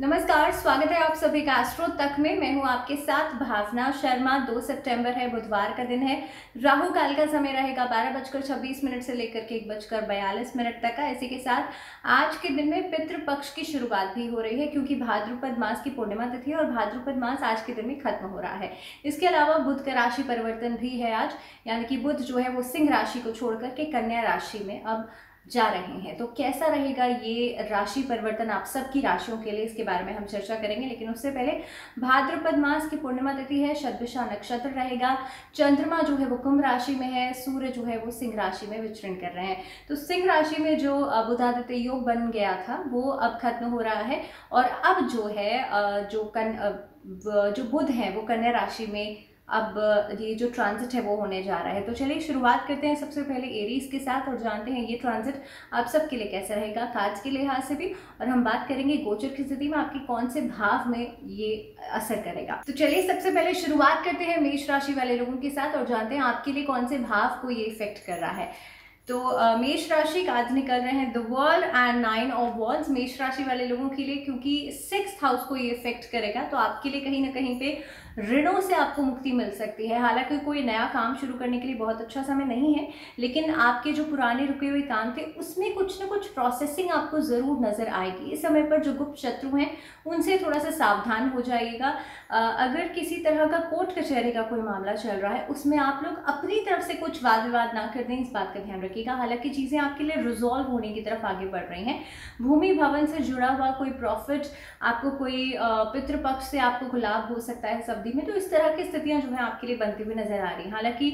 नमस्कार, स्वागत है आप सभी का एस्ट्रो तक में। मैं हूं आपके साथ भावना शर्मा। 2 सितंबर है, बुधवार का दिन है। राहु काल का समय रहेगा 12:26 से लेकर के 1:42 तक का। इसी के साथ आज के दिन में पितृ पक्ष की शुरुआत भी हो रही है, क्योंकि भाद्रपद मास की पूर्णिमा तिथि है और भाद्रपद मास आज के दिन में खत्म हो रहा है। इसके अलावा बुध का राशि परिवर्तन भी है आज, यानी कि बुध जो है वो सिंह राशि को छोड़ करके कन्या राशि में अब जा रहे हैं। तो कैसा रहेगा ये राशि परिवर्तन आप सबकी राशियों के लिए, इसके बारे में हम चर्चा करेंगे। लेकिन उससे पहले भाद्रपद मास की पूर्णिमा तिथि है, शतभिषा नक्षत्र रहेगा, चंद्रमा जो है वो कुंभ राशि में है, सूर्य जो है वो सिंह राशि में विचरण कर रहे हैं। तो सिंह राशि में जो बुधादित्य योग बन गया था वो अब खत्म हो रहा है और अब जो है जो बुध है वो कन्या राशि में अब ये जो ट्रांजिट है वो होने जा रहा है। तो चलिए शुरुआत करते हैं सबसे पहले एरीज के साथ और जानते हैं ये ट्रांजिट आप सबके लिए कैसा रहेगा कार्ड्स के लिहाज से भी, और हम बात करेंगे गोचर की स्थिति में आपके कौन से भाव में ये असर करेगा। तो चलिए सबसे पहले शुरुआत करते हैं मेष राशि वाले लोगों के साथ और जानते हैं आपके लिए कौन से भाव को ये इफेक्ट कर रहा है। तो मेष राशि कार्ड निकल रहे हैं the world and 9 of wands मेष राशि वाले लोगों के लिए, क्योंकि 6th हाउस को ये इफेक्ट करेगा। तो आपके लिए कहीं ना कहीं पे ऋणों से आपको मुक्ति मिल सकती है। हालांकि कोई नया काम शुरू करने के लिए बहुत अच्छा समय नहीं है, लेकिन आपके जो पुराने रुके हुए काम थे उसमें कुछ ना कुछ प्रोसेसिंग आपको ज़रूर नज़र आएगी। इस समय पर जो गुप्त शत्रु हैं उनसे थोड़ा सा सावधान हो जाइएगा। अगर किसी तरह का कोर्ट कचहरी का कोई मामला चल रहा है उसमें आप लोग अपनी तरफ से कुछ वाद विवाद ना कर दें, इस बात का ध्यान रखिएगा। हालांकि चीज़ें आपके लिए रिजॉल्व होने की तरफ आगे बढ़ रही हैं। भूमि भवन से जुड़ा हुआ कोई प्रॉफिट आपको, कोई पितृपक्ष से आपको कोई लाभ हो सकता है सब में। तो इस तरह की स्थितियां जो है आपके लिए बनती हुई नजर आ रही है। हालांकि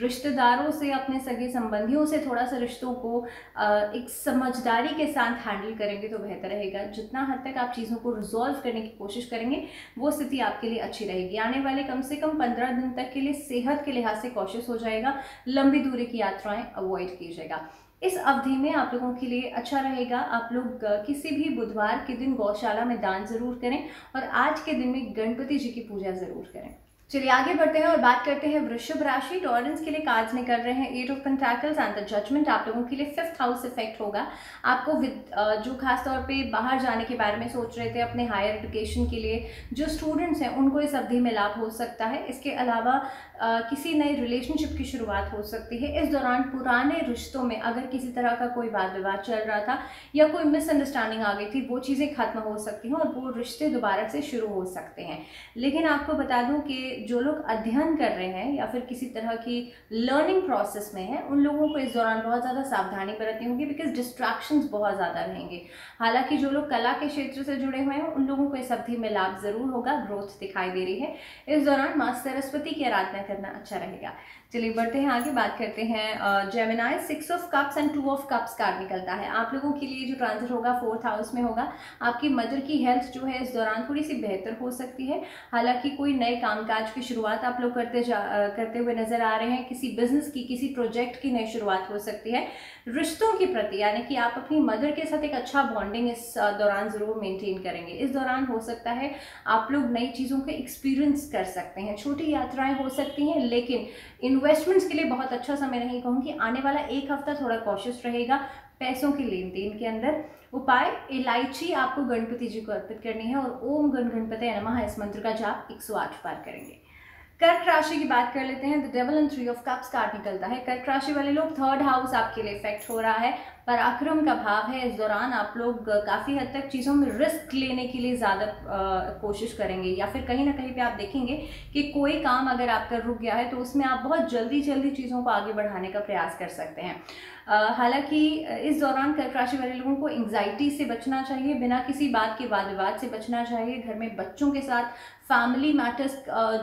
रिश्तेदारों से, अपने सगे संबंधियों से थोड़ा सा रिश्तों को एक समझदारी के साथ हैंडल करेंगे तो बेहतर रहेगा। जितना हद तक आप चीज़ों को रिजॉल्व करने की कोशिश करेंगे वो स्थिति आपके लिए अच्छी रहेगी। आने वाले कम से कम 15 दिन तक के लिए सेहत के लिहाज से कॉशियस हो जाएगा। लंबी दूरी की यात्राएं अवॉइड कीजिएगा। इस अवधि में आप लोगों के लिए अच्छा रहेगा। आप लोग किसी भी बुधवार के दिन गौशाला में दान जरूर करें और आज के दिन में गणपति जी की पूजा जरूर करें। चलिए आगे बढ़ते हैं और बात करते हैं वृषभ राशि। टॉरेंस के लिए कार्ड्स निकल रहे हैं 8 of pentacles and the judgement. आप लोगों के लिए 5th हाउस इफेक्ट होगा। आपको जो खास तौर पे बाहर जाने के बारे में सोच रहे थे अपने हायर एजुकेशन के लिए, जो स्टूडेंट्स हैं उनको इस अवधि में लाभ हो सकता है। इसके अलावा किसी नए रिलेशनशिप की शुरुआत हो सकती है। इस दौरान पुराने रिश्तों में अगर किसी तरह का कोई वाद विवाद चल रहा था या कोई मिसअंडरस्टैंडिंग आ गई थी वो चीज़ें खत्म हो सकती हैं और वो रिश्ते दोबारा से शुरू हो सकते हैं। लेकिन आपको बता दूं कि जो लोग अध्ययन कर रहे हैं या फिर किसी तरह की लर्निंग प्रोसेस में है उन लोगों को इस दौरान बहुत ज़्यादा सावधानी बरतनी होगी, बिकॉज डिस्ट्रैक्शंस बहुत ज़्यादा रहेंगे। हालांकि जो लोग कला के क्षेत्र से जुड़े हुए हैं उन लोगों को इस अवधि में लाभ ज़रूर होगा। ग्रोथ दिखाई दे रही है। इस दौरान माँ सरस्वती की आराधना करना अच्छा रहेगा। चलिए बढ़ते हैं आगे, बात करते हैं Gemini. 6 of cups and 2 of cups card निकलता है। आप लोगों के लिए जो ट्रांजिट होगा 4th हाउस में होगा। आपकी मदर की हेल्थ जो है इस दौरान थोड़ी सी बेहतर हो सकती है। हालांकि कोई नए कामकाज की शुरुआत आप लोग करते हुए नजर आ रहे हैं। किसी बिजनेस की, किसी प्रोजेक्ट की नई शुरुआत हो सकती है। रिश्तों के प्रति, यानी कि आप अपनी मदर के साथ एक अच्छा बॉन्डिंग इस दौरान ज़रूर मेंटेन करेंगे। इस दौरान हो सकता है आप लोग नई चीज़ों के एक्सपीरियंस कर सकते हैं, छोटी यात्राएं हो सकती हैं। लेकिन इन्वेस्टमेंट्स के लिए बहुत अच्छा समय नहीं कहूँगी। आने वाला 1 हफ्ता थोड़ा कॉशियस रहेगा पैसों के लेन देन के अंदर। उपाय, इलायची आपको गणपति जी को अर्पित करनी है और ओम गण गणपति नमः इस मंत्र का जाप 108 बार करेंगे। कर्क राशि की बात कर लेते हैं। The devil and 3 of cups card निकलता है। कर्क राशि वाले लोग 3rd हाउस आपके लिए इफेक्ट हो रहा है। पराक्रम का भाव है। इस दौरान आप लोग काफ़ी हद तक चीज़ों में रिस्क लेने के लिए ज़्यादा कोशिश करेंगे, या फिर कहीं ना कहीं पे आप देखेंगे कि कोई काम अगर आपका रुक गया है तो उसमें आप बहुत जल्दी चीज़ों को आगे बढ़ाने का प्रयास कर सकते हैं। हालांकि इस दौरान कर्क राशि वाले लोगों को एंग्जाइटी से बचना चाहिए, बिना किसी बात के वाद विवाद से बचना चाहिए। घर में बच्चों के साथ फैमिली मैटर्स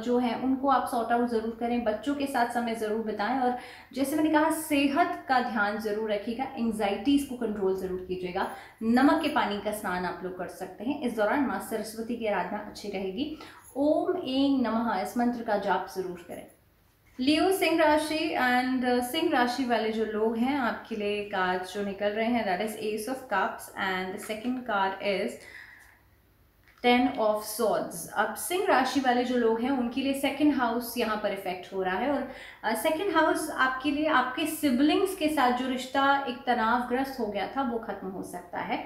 जो हैं उनको आप सॉर्ट आउट ज़रूर करें। बच्चों के साथ समय ज़रूर बिताएं और जैसे मैंने कहा सेहत का ध्यान ज़रूर रखिएगा। एंग्जाइटीज़ को कंट्रोल ज़रूर कीजिएगा। नमक के पानी का स्नान आप लोग कर सकते हैं। इस दौरान माँ सरस्वती की आराधना अच्छी रहेगी। ओम ऐं नमः इस मंत्र का जाप ज़रूर करें। लियो सिंह राशि एंड सिंह राशि वाले जो लोग हैं आपके लिए कार्ड जो निकल रहे हैं that is 8 of cups and the 2nd card is ten of swords. अब सिंह राशि वाले जो लोग हैं उनके लिए सेकंड हाउस यहाँ पर इफेक्ट हो रहा है, और सेकंड हाउस आपके लिए आपके सिबलिंग्स के साथ जो रिश्ता एक तनावग्रस्त हो गया था वो खत्म हो सकता है।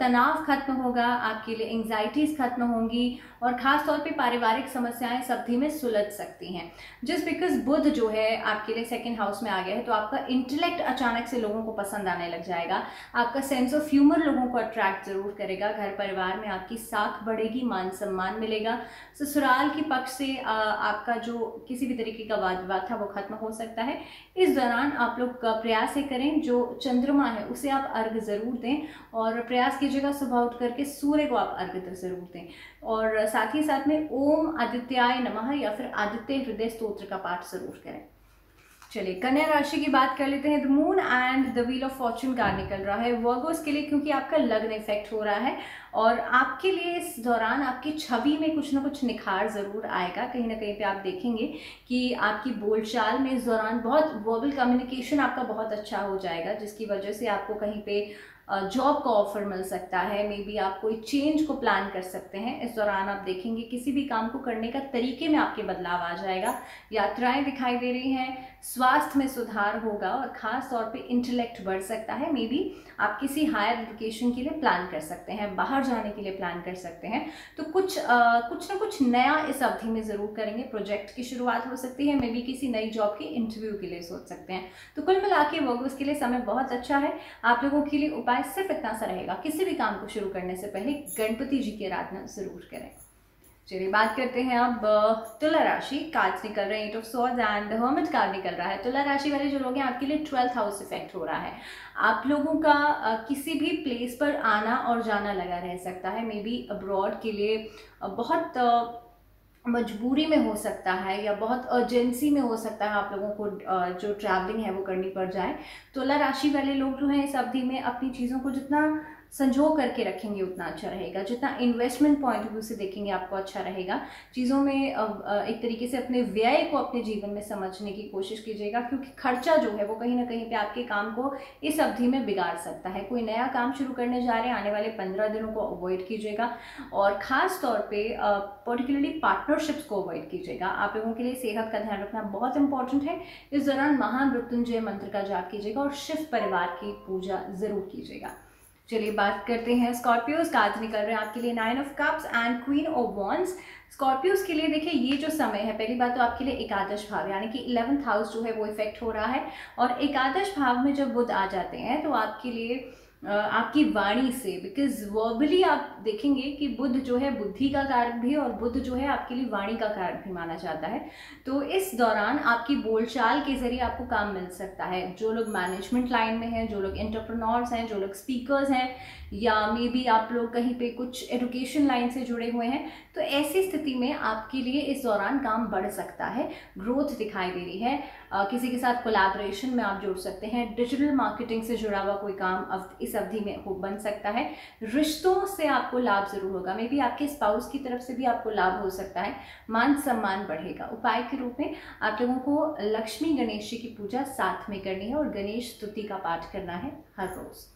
तनाव खत्म होगा, आपके लिए एंग्जाइटीज खत्म होंगी, और खास तौर पे पारिवारिक समस्याएं सब धीमे सुलझ सकती हैं। जस्ट बिकॉज बुध जो है आपके लिए सेकेंड हाउस में आ गया है, तो आपका इंटेलेक्ट अचानक से लोगों को पसंद आने लग जाएगा, आपका सेंस ऑफ ह्यूमर लोगों को अट्रैक्ट जरूर करेगा, घर परिवार में आपकी साथ बढ़ेगी, मान सम्मान मिलेगा। ससुराल के पक्ष से आपका जो किसी भी तरीके का वाद विवाद था वो खत्म हो सकता है। इस दौरान आप लोग प्रयास करें, जो चंद्रमा है उसे आप अर्घ जरूर दें, और प्रयास कीजिएगा सुबह उठ करके सूर्य को आप अर्घ जरूर दें, और साथ ही साथ में ओम आदित्याय नमः या फिर आदित्य हृदय स्तोत्र का पाठ जरूर करें। चलिए कन्या राशि की बात कर लेते हैं। The moon and the wheel of fortune card निकल रहा है वर्गोस के लिए, क्योंकि आपका लग्न इफेक्ट हो रहा है, और आपके लिए इस दौरान आपकी छवि में कुछ ना कुछ निखार ज़रूर आएगा। कहीं ना कहीं पे आप देखेंगे कि आपकी बोलचाल में इस दौरान बहुत वर्बल कम्युनिकेशन आपका बहुत अच्छा हो जाएगा, जिसकी वजह से आपको कहीं पर जॉब का ऑफर मिल सकता है, मे बी आप कोई चेंज को प्लान कर सकते हैं। इस दौरान आप देखेंगे किसी भी काम को करने का तरीके में आपके बदलाव आ जाएगा, यात्राएं दिखाई दे रही हैं, स्वास्थ्य में सुधार होगा, और ख़ास तौर पे इंटेलेक्ट बढ़ सकता है। मे बी आप किसी हायर एजुकेशन के लिए प्लान कर सकते हैं, बाहर जाने के लिए प्लान कर सकते हैं, तो कुछ ना कुछ नया इस अवधि में ज़रूर करेंगे। प्रोजेक्ट की शुरुआत हो सकती है, मे बी किसी नई जॉब के इंटरव्यू के लिए सोच सकते हैं। तो कुल मिला के वर्गोस के लिए समय बहुत अच्छा है। आप लोगों के लिए उपाय सिर्फ इतना सा रहेगा, किसी भी काम को शुरू करने से पहले गणपति जी की आराधना जरूर करें। चलिए बात करते हैं अब तुला राशि। कार्ड्स निकल रहे हैं, eight of swords and the hermit card निकल रहा है। तुला राशि वाले जो लोग हैं आपके लिए 12th हाउस इफेक्ट हो रहा है। आप लोगों का किसी भी प्लेस पर आना और जाना लगा रह सकता है, मे बी अब्रॉड के लिए बहुत मजबूरी में हो सकता है या बहुत अर्जेंसी में हो सकता है आप लोगों को जो ट्रैवलिंग है वो करनी पड़ जाए। तुला राशि वाले लोग जो हैं इस अवधि में अपनी चीज़ों को जितना संजो करके रखेंगे उतना अच्छा रहेगा, जितना इन्वेस्टमेंट पॉइंट ऑफ व्यू से देखेंगे आपको अच्छा रहेगा। चीज़ों में एक तरीके से अपने व्यय को अपने जीवन में समझने की कोशिश कीजिएगा, क्योंकि खर्चा जो है वो कहीं ना कहीं पे आपके काम को इस अवधि में बिगाड़ सकता है। कोई नया काम शुरू करने जा रहे हैं, आने वाले 15 दिनों को अवॉइड कीजिएगा, और ख़ास तौर पर पर्टिकुलरली पार्टनरशिप्स को अवॉइड कीजिएगा। आप लोगों के लिए सेहत का ध्यान रखना बहुत इंपॉर्टेंट है। इस दौरान महामृत्युंजय मंत्र का जाप कीजिएगा और शिव परिवार की पूजा ज़रूर कीजिएगा। चलिए बात करते हैं स्कॉर्पियोज। कार्ड निकल रहे हैं आपके लिए 9 of cups and queen of wands. Scorpios के लिए देखिए ये जो समय है, पहली बात तो आपके लिए एकादश भाव यानी कि 11th हाउस जो है वो इफेक्ट हो रहा है, और एकादश भाव में जब बुध आ जाते हैं तो आपके लिए आपकी वाणी से, बिकॉज वर्बली आप देखेंगे कि बुध जो है बुद्धि का कारक भी और बुध जो है आपके लिए वाणी का कारक भी माना जाता है। तो इस दौरान आपकी बोलचाल के जरिए आपको काम मिल सकता है। जो लोग मैनेजमेंट लाइन में हैं, जो लोग एंटरप्रेन्योर्स हैं, जो लोग स्पीकर्स हैं, या मे बी आप लोग कहीं पे कुछ एजुकेशन लाइन से जुड़े हुए हैं, तो ऐसी स्थिति में आपके लिए इस दौरान काम बढ़ सकता है, ग्रोथ दिखाई दे रही है। किसी के साथ कोलैबोरेशन में आप जुड़ सकते हैं, डिजिटल मार्केटिंग से जुड़ा हुआ कोई काम इस अवधि में हो बन सकता है। रिश्तों से आपको लाभ जरूर होगा, मे बी आपके स्पाउस की तरफ से भी आपको लाभ हो सकता है, मान सम्मान बढ़ेगा। उपाय के रूप में आप लोगों को लक्ष्मी गणेश जी की पूजा साथ में करनी है और गणेश स्तुति का पाठ करना है हर रोज़।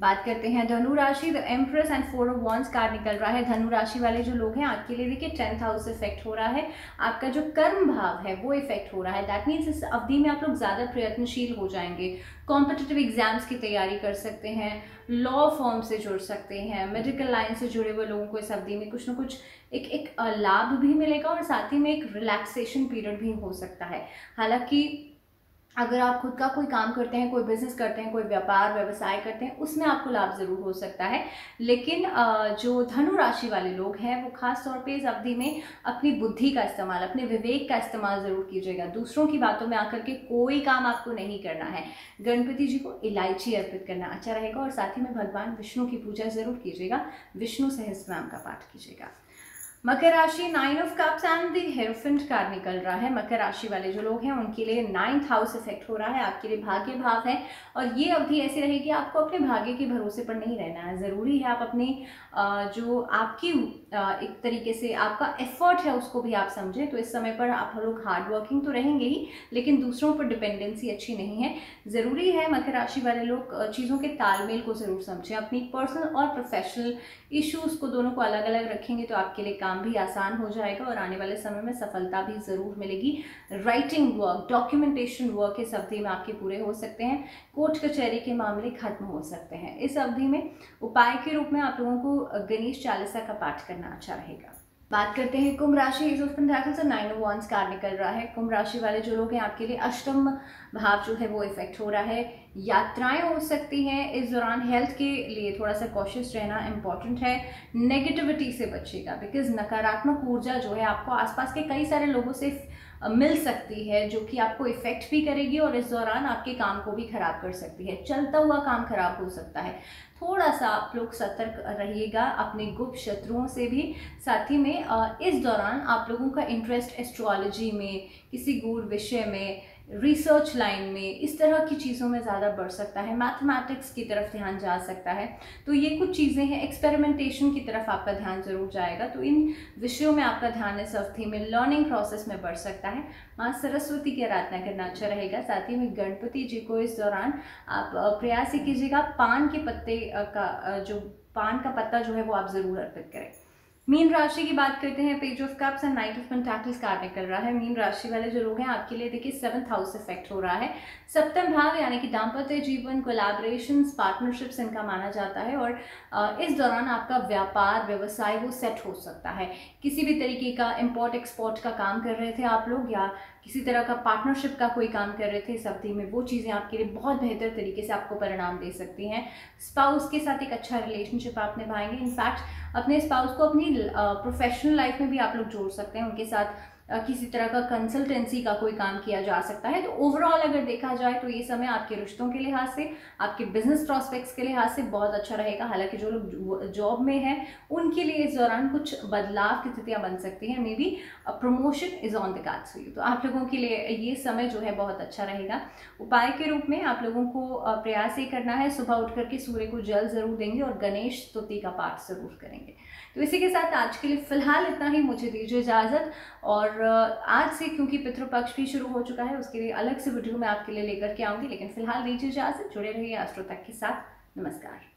बात करते हैं धनु राशि। The empress and 4 of wands card निकल रहा है। धनु राशि वाले जो लोग हैं आपके लिए देखिए 10th हाउस इफेक्ट हो रहा है। आपका जो कर्म भाव है वो इफेक्ट हो रहा है। दैट मीन्स इस अवधि में आप लोग ज़्यादा प्रयत्नशील हो जाएंगे, कॉम्पिटिटिव एग्जाम्स की तैयारी कर सकते हैं, लॉ फॉर्म से जुड़ सकते हैं, मेडिकल लाइन से जुड़े हुए लोगों को इस अवधि में कुछ ना कुछ एक लाभ भी मिलेगा, और साथ ही में एक रिलैक्सेशन पीरियड भी हो सकता है। हालांकि अगर आप खुद का कोई काम करते हैं, कोई बिजनेस करते हैं, कोई व्यापार व्यवसाय करते हैं, उसमें आपको लाभ ज़रूर हो सकता है। लेकिन जो धनु राशि वाले लोग हैं वो खास तौर पे इस अवधि में अपनी बुद्धि का इस्तेमाल, अपने विवेक का इस्तेमाल ज़रूर कीजिएगा। दूसरों की बातों में आकर के कोई काम आपको नहीं करना है। गणपति जी को इलायची अर्पित करना अच्छा रहेगा, और साथ ही में भगवान विष्णु की पूजा ज़रूर कीजिएगा, विष्णु सहस्त्रनाम का पाठ कीजिएगा। मकर राशि 9 of Cups and the hierophant card निकल रहा है। मकर राशि वाले जो लोग हैं उनके लिए 9th हाउस इफेक्ट हो रहा है। आपके लिए भाग्य भाव है और ये अवधि ऐसी रहेगी, आपको अपने भाग्य के भरोसे पर नहीं रहना है। ज़रूरी है आप अपने जो आपकी एक तरीके से आपका एफर्ट है उसको भी आप समझें। तो इस समय पर आप लोग हार्डवर्किंग तो रहेंगे ही, लेकिन दूसरों पर डिपेंडेंसी अच्छी नहीं है। ज़रूरी है मकर राशि वाले लोग चीज़ों के तालमेल को ज़रूर समझें। अपनी पर्सनल और प्रोफेशनल इश्यूज़ को दोनों को अलग अलग रखेंगे तो आपके लिए काम भी आसान हो जाएगा और आने वाले समय में सफलता भी ज़रूर मिलेगी। राइटिंग वर्क, डॉक्यूमेंटेशन वर्क इस अवधि में आपके पूरे हो सकते हैं। कोर्ट कचहरी के मामले खत्म हो सकते हैं। इस अवधि में उपाय के रूप में आप लोगों को गणेश चालीसा का पाठ करना अच्छा रहेगा। बात करते हैं कुंभ राशि। एज ऑफ पेंटाकल्स और 9 of Wands कार्ड निकल रहा है। कुंभ राशि वाले जो लोग हैं आपके लिए अष्टम भाव जो है वो इफेक्ट हो रहा है। यात्राएं हो सकती हैं। इस दौरान हेल्थ के लिए थोड़ा सा कॉशियस रहना इम्पॉर्टेंट है। नेगेटिविटी से बचिएगा बिकॉज नकारात्मक ऊर्जा जो है आपको आसपास के कई सारे लोगों से मिल सकती है जो कि आपको इफेक्ट भी करेगी और इस दौरान आपके काम को भी खराब कर सकती है। चलता हुआ काम खराब हो सकता है। थोड़ा सा आप लोग सतर्क रहिएगा अपने गुप्त शत्रुओं से भी। साथ ही में इस दौरान आप लोगों का इंटरेस्ट एस्ट्रोलॉजी में, किसी गूढ़ विषय में, रिसर्च लाइन में, इस तरह की चीज़ों में ज़्यादा बढ़ सकता है। मैथमेटिक्स की तरफ ध्यान जा सकता है। तो ये कुछ चीज़ें हैं। एक्सपेरिमेंटेशन की तरफ आपका ध्यान ज़रूर जाएगा। तो इन विषयों में आपका ध्यान इस अवधि में लर्निंग प्रोसेस में बढ़ सकता है। माँ सरस्वती की आराधना करना अच्छा रहेगा। साथ ही में गणपति जी को इस दौरान आप प्रयास कीजिएगा। पान के पत्ते का जो पान का पत्ता जो है वो आप ज़रूर अर्पित करें। मीन राशि की बात करते हैं। Page of cups and knight of pentacles card निकल रहा है। मीन राशि वाले जो लोग हैं आपके लिए देखिए 7th हाउस इफेक्ट हो रहा है। सप्तम भाव यानी कि दाम्पत्य जीवन, कोलैबोरेशंस, पार्टनरशिप्स इनका माना जाता है और इस दौरान आपका व्यापार व्यवसाय वो सेट हो सकता है। किसी भी तरीके का इम्पोर्ट एक्सपोर्ट का काम कर रहे थे आप लोग या किसी तरह का पार्टनरशिप का कोई काम कर रहे थे, इस अवधि में वो चीज़ें आपके लिए बहुत बेहतर तरीके से आपको परिणाम दे सकती हैं। स्पाउस के साथ एक अच्छा रिलेशनशिप आप निभाएंगे। इनफैक्ट अपने स्पाउस को अपनी प्रोफेशनल लाइफ में भी आप लोग जोड़ सकते हैं। उनके साथ किसी तरह का कंसल्टेंसी का कोई काम किया जा सकता है। तो ओवरऑल अगर देखा जाए तो ये समय आपके रिश्तों के लिहाज से, आपके बिजनेस प्रॉस्पेक्ट्स के लिहाज से बहुत अच्छा रहेगा। हालांकि जो लोग जॉब में हैं उनके लिए इस दौरान कुछ बदलाव की स्थितियां बन सकती हैं। May be promotion is on the cards for you. तो आप लोगों के लिए ये समय जो है बहुत अच्छा रहेगा। उपाय के रूप में आप लोगों को प्रयास ये करना है, सुबह उठ करके सूर्य को जल ज़रूर देंगे और गणेश स्तुति का पाठ ज़रूर करेंगे। तो इसी के साथ आज के लिए फ़िलहाल इतना ही। मुझे दीजिए इजाज़त। और आज से क्योंकि पितृपक्ष भी शुरू हो चुका है उसके लिए अलग से वीडियो मैं आपके लिए लेकर के आऊँगी, लेकिन फिलहाल दीजिए इजाज़त। जुड़े रहिए एस्ट्रो तक के साथ। नमस्कार।